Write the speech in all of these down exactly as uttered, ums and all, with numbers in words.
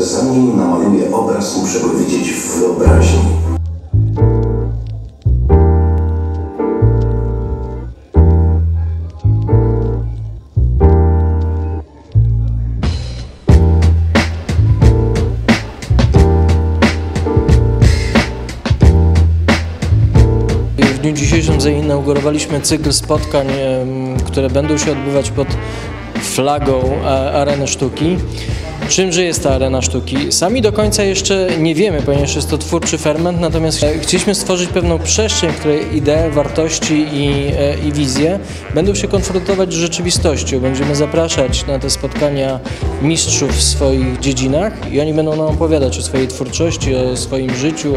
Zanim namaluję obraz, muszę go widzieć w wyobraźni. W dniu dzisiejszym zainaugurowaliśmy cykl spotkań, które będą się odbywać pod flagą Areny Sztuki. Czymże jest ta Arena Sztuki? Sami do końca jeszcze nie wiemy, ponieważ jest to twórczy ferment, natomiast chcieliśmy stworzyć pewną przestrzeń, w której idee, wartości i, i wizje będą się konfrontować z rzeczywistością. Będziemy zapraszać na te spotkania mistrzów w swoich dziedzinach i oni będą nam opowiadać o swojej twórczości, o swoim życiu,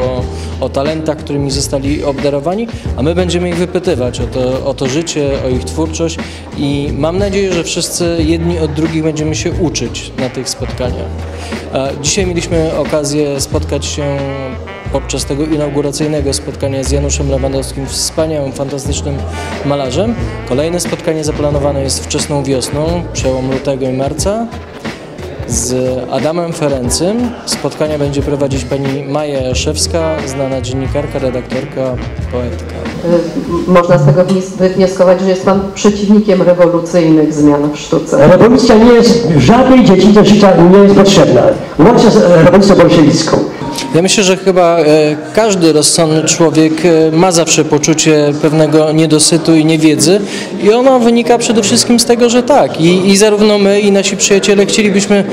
o, o talentach, którymi zostali obdarowani, a my będziemy ich wypytywać o to, o to życie, o ich twórczość i mam nadzieję, że wszyscy jedni od drugich będziemy się uczyć na tych spotkaniach. Dzisiaj mieliśmy okazję spotkać się podczas tego inauguracyjnego spotkania z Januszem Lewandowskim, wspaniałym, fantastycznym malarzem. Kolejne spotkanie zaplanowane jest wczesną wiosną, przełom lutego i marca, z Adamem Ferencym. Spotkania będzie prowadzić pani Maja Szewska, znana dziennikarka, redaktorka, poetka. Można z tego wywnioskować, że jest pan przeciwnikiem rewolucyjnych zmian w sztuce. Rewolucja nie jest w żadnej dziedzinie życia, nie jest potrzebna. Łącznie z rewolucją bolszewicką. Ja myślę, że chyba każdy rozsądny człowiek ma zawsze poczucie pewnego niedosytu i niewiedzy i ono wynika przede wszystkim z tego, że tak. I, i zarówno my, i nasi przyjaciele chcielibyśmy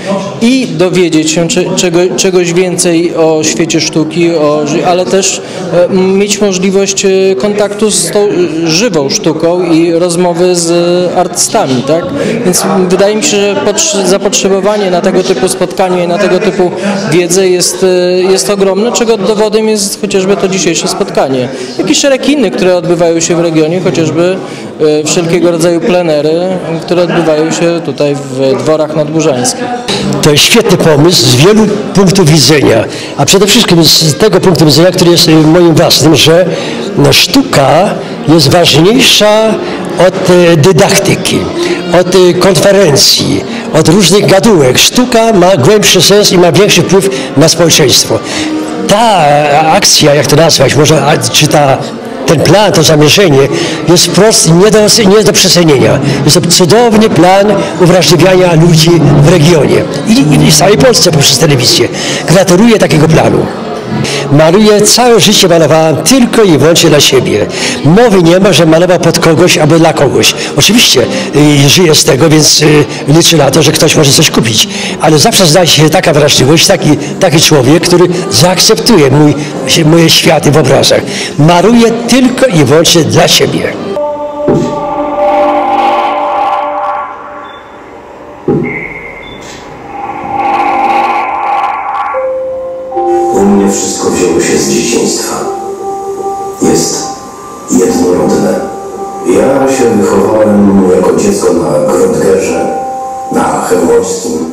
i dowiedzieć się czy, czego, czegoś więcej o świecie sztuki, o, ale też mieć możliwość kontaktu z tą żywą sztuką i rozmowy z artystami, tak? Więc wydaje mi się, że zapotrzebowanie na tego typu spotkania i na tego typu wiedzę jest, jest ogromne, czego dowodem jest chociażby to dzisiejsze spotkanie. Jak i szereg innych, które odbywają się w regionie, chociażby wszelkiego rodzaju plenery, które odbywają się tutaj w dworach nadburzańskich. To jest świetny pomysł z wielu punktów widzenia, a przede wszystkim z tego punktu widzenia, który jest moim własnym, że sztuka jest ważniejsza od dydaktyki, od konferencji, od różnych gadułek. Sztuka ma głębszy sens i ma większy wpływ na społeczeństwo. Ta akcja, jak to nazwać, może, czy ta, ten plan, to zamierzenie jest wprost nie do, nie do przecenienia. Jest to cudowny plan uwrażliwiania ludzi w regionie i, i w całej Polsce poprzez telewizję. Gratuluję takiego planu. Maluję, całe życie malowałem tylko i wyłącznie dla siebie. Mowy nie ma, że malował pod kogoś albo dla kogoś. Oczywiście y, żyję z tego, więc y, liczę na to, że ktoś może coś kupić. Ale zawsze znajdzie się taka wrażliwość, taki, taki człowiek, który zaakceptuje mój, moje światy w obrazach. Maluję tylko i wyłącznie dla siebie. Wszystko wzięło się z dzieciństwa. Jest jednorodne. Ja się wychowałem jako dziecko na Grotgerze, na Hełbońskim.